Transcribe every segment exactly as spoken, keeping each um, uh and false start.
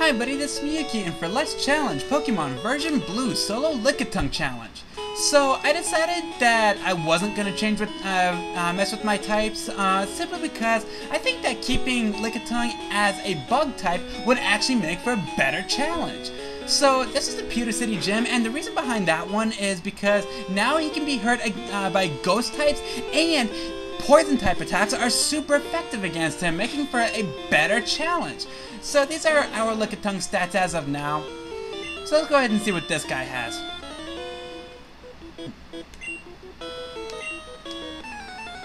Hi buddy, this is Miyuki, and for Let's Challenge Pokemon Version Blue Solo Lickitung Challenge. So I decided that I wasn't gonna change with uh, uh, mess with my types, uh, simply because I think that keeping Lickitung as a bug type would actually make for a better challenge. So this is the Pewter City Gym, and the reason behind that one is because now he can be hurt uh, by ghost types, and poison type attacks are super effective against him, making for a better challenge. So these are our Lickitung stats as of now. So let's go ahead and see what this guy has.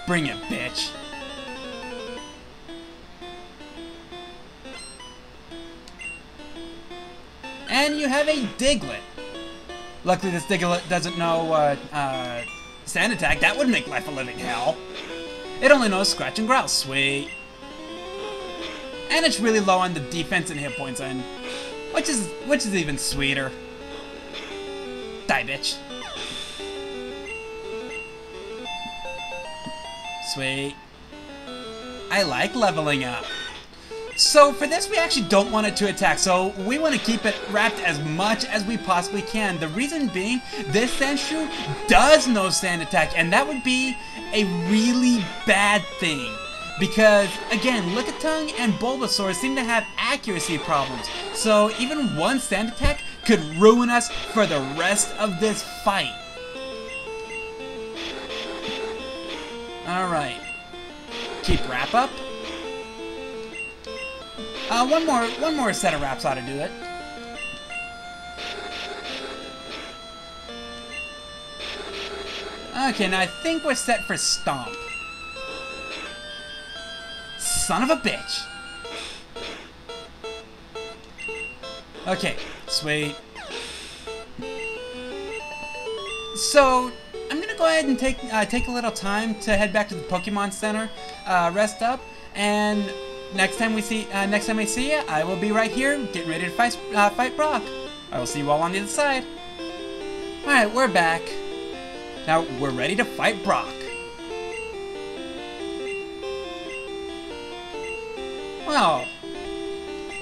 Bring it, bitch. And you have a Diglett. Luckily this Diglett doesn't know uh, uh, Sand Attack. That would make life a living hell. It only knows Scratch and Growl. Sweet. And it's really low on the defense and hit points end, which is which is even sweeter. Die, bitch. Sweet. I like leveling up. So for this, we actually don't want it to attack, so we want to keep it wrapped as much as we possibly can. The reason being, this Sandshrew does no Sand Attack, and that would be a really bad thing. Because, again, Lickitung and Bulbasaur seem to have accuracy problems, so even one Sand Attack could ruin us for the rest of this fight. Alright. Keep wrap up. Uh, one more, one more set of wraps ought to do it. Okay, now I think we're set for Stomp. Son of a bitch. Okay, sweet. So I'm gonna go ahead and take uh, take a little time to head back to the Pokemon Center, uh, rest up, and next time we see uh, next time I see you, I will be right here getting ready to fight uh, fight Brock. I will see you all on the other side. All right, we're back. Now we're ready to fight Brock. Well,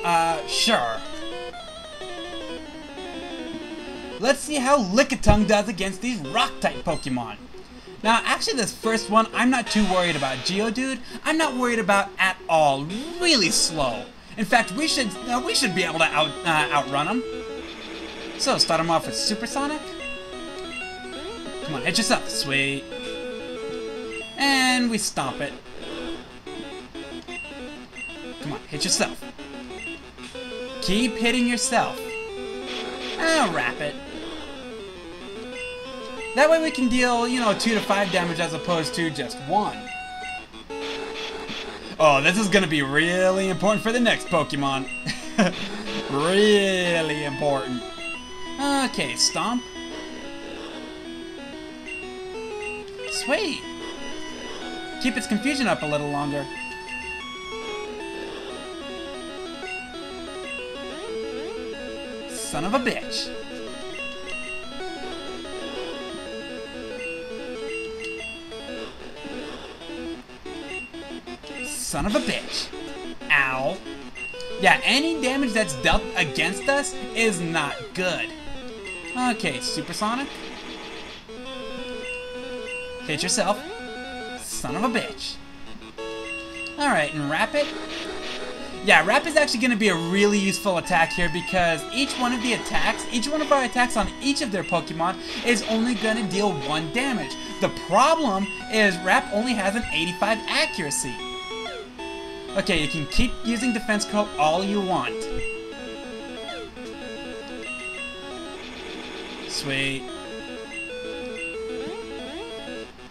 uh, sure. Let's see how Lickitung does against these rock-type Pokemon. Now, actually this first one, I'm not too worried about. Geodude, I'm not worried about at all. Really slow. In fact, we should uh, we should be able to out, uh, outrun him. So, start him off with Supersonic. Come on, hit yourself. Sweet. And we stomp it. Come on, hit yourself. Keep hitting yourself. I'll wrap it. That way we can deal, you know, two to five damage as opposed to just one. Oh, this is gonna be really important for the next Pokemon. Really important. Okay, stomp. Sweet. Keep its confusion up a little longer. Son of a bitch. Son of a bitch. Ow. Yeah, any damage that's dealt against us is not good. Okay, Supersonic. Hit yourself. Son of a bitch. Alright, and wrap it. Yeah, Wrap is actually going to be a really useful attack here because each one of the attacks, each one of our attacks on each of their Pokemon is only going to deal one damage. The problem is Wrap only has an eighty-five accuracy. Okay, you can keep using Defense Curl all you want. Sweet.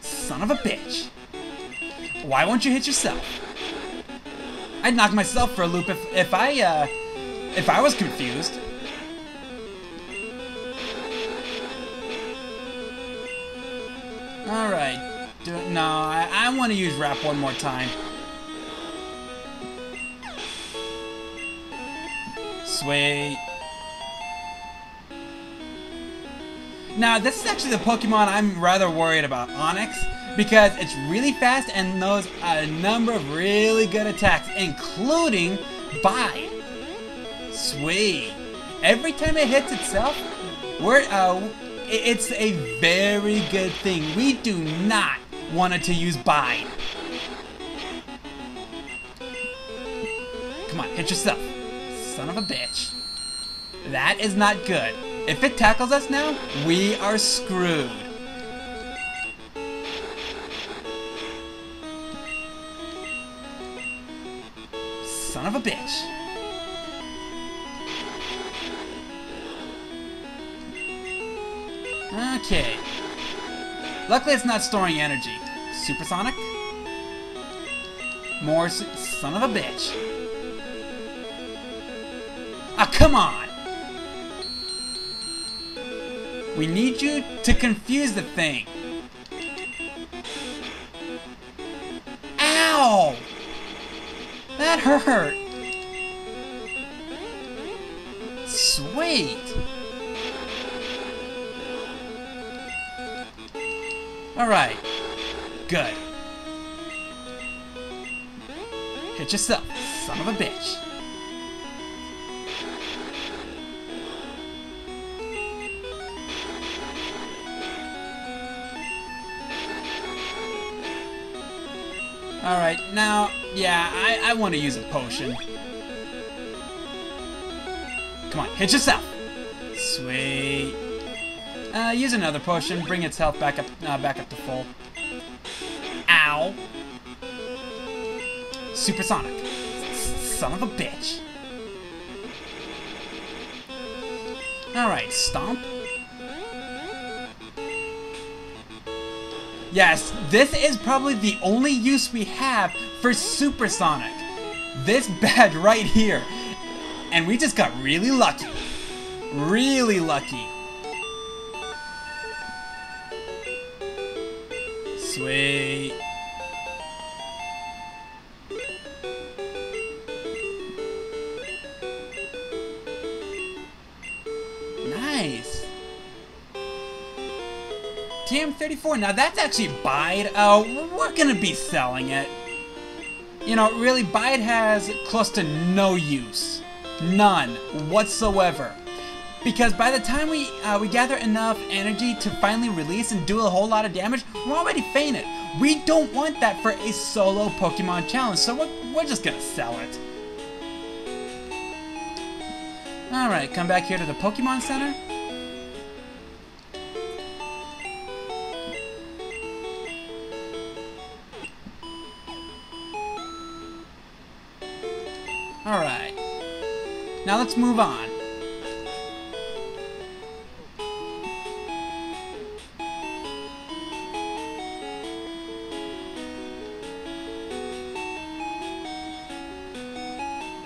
Son of a bitch. Why won't you hit yourself? I'd knock myself for a loop if, if I, uh, if I was confused. Alright. No, I, I want to use Wrap one more time. Sweet. Now, this is actually the Pokemon I'm rather worried about, Onix. Because it's really fast and knows a number of really good attacks, including Bide. Sweet. Every time it hits itself, we're out. It's a very good thing. We do not want it to use Bide. Come on, hit yourself. Son of a bitch. That is not good. If it tackles us now, we are screwed. Son of a bitch. Okay. Luckily it's not storing energy. Supersonic? More su- son of a bitch. Ah, come on! We need you to confuse the thing. Ow! That hurt! Sweet! Alright. Good. Hit yourself, son of a bitch. Alright, now, yeah, I, I want to use a potion. Come on, hit yourself! Sweet. Uh, use another potion, bring its health back up, uh, back up to full. Ow! Supersonic. Son of a bitch. Alright, stomp. Yes, this is probably the only use we have for Supersonic. This bad right here. And we just got really lucky. Really lucky. Sweet. Nice. T M thirty-four, now that's actually Bide. Oh, uh, we're gonna be selling it. You know, really, Bide has close to no use. None whatsoever. Because by the time we uh, we gather enough energy to finally release and do a whole lot of damage, we're already fainted. We don't want that for a solo Pokemon challenge, so we're, we're just gonna sell it. Alright, come back here to the Pokemon Center. Alright, now let's move on.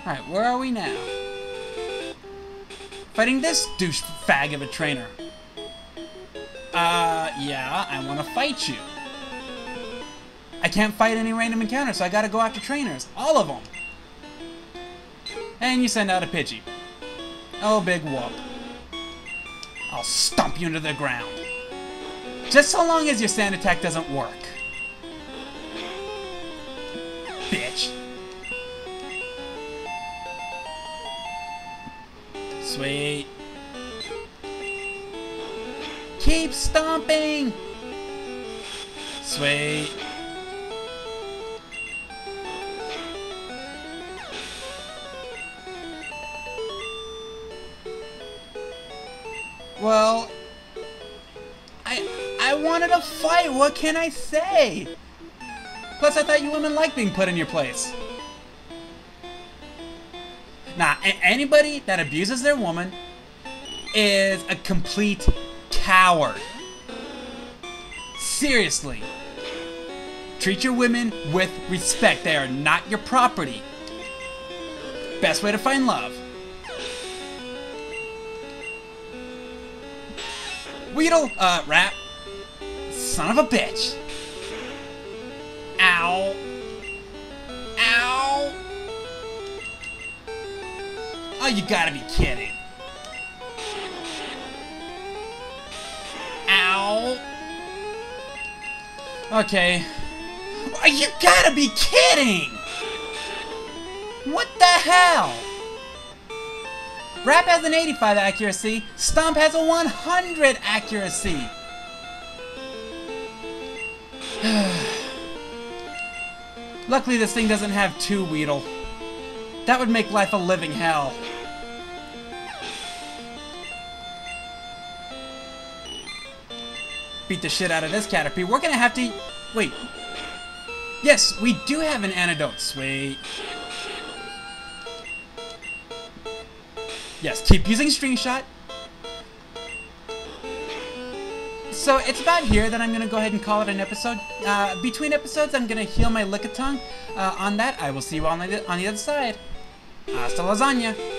Alright, where are we now? Fighting this douche fag of a trainer. Uh, yeah, I want to fight you. I can't fight any random encounter, so I gotta go after trainers. All of them. And you send out a Pidgey. Oh, big whoop. I'll stomp you into the ground. Just so long as your sand attack doesn't work. Bitch. Sweet. Keep stomping! Sweet. Well, I I wanted a fight, what can I say? Plus I thought you women liked being put in your place. Nah, anybody that abuses their woman is a complete coward. Seriously. Treat your women with respect. They are not your property. Best way to find love. Weedle, uh, rap. Son of a bitch. Ow. Ow. Oh, you gotta be kidding. Ow. Okay. Oh, you gotta be kidding! What the hell? Rap has an eighty-five accuracy. Stomp has a one hundred accuracy. Luckily this thing doesn't have two Weedle. That would make life a living hell. Beat the shit out of this Caterpie. We're gonna have to... Wait. Yes, we do have an antidote. Sweet. Yes, keep using String Shot. So it's about here that I'm going to go ahead and call it an episode. Uh, between episodes, I'm going to heal my Lickitung. Uh, on that, I will see you all on the, on the other side. Hasta lasagna.